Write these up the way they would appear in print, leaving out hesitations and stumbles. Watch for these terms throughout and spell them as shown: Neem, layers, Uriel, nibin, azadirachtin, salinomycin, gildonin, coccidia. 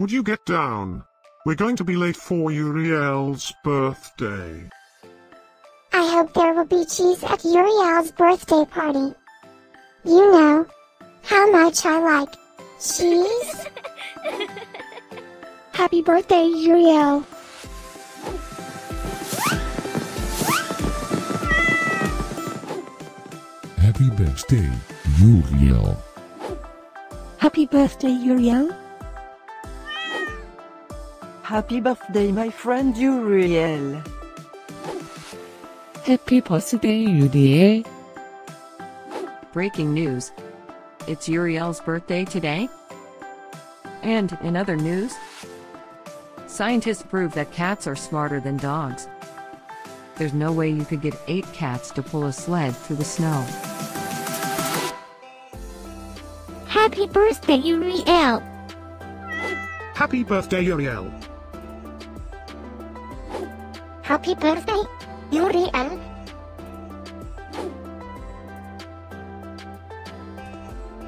Would you get down? We're going to be late for Uriel's birthday. I hope there will be cheese at Uriel's birthday party. You know how much I like cheese. Happy birthday, Uriel. Happy birthday, Uriel. Happy birthday, Uriel. Happy birthday, my friend Uriel. Happy birthday, Uriel. Breaking news. It's Uriel's birthday today. And in other news, scientists prove that cats are smarter than dogs. There's no way you could get 8 cats to pull a sled through the snow. Happy birthday, Uriel! Happy birthday, Uriel! Happy birthday, Uriel!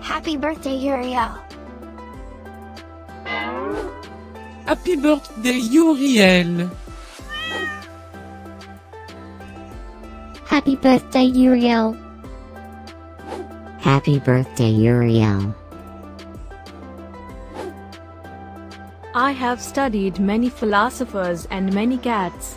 Happy birthday, Uriel! Happy birthday, Uriel! Happy birthday, Uriel! Happy birthday, Uriel! I have studied many philosophers and many cats.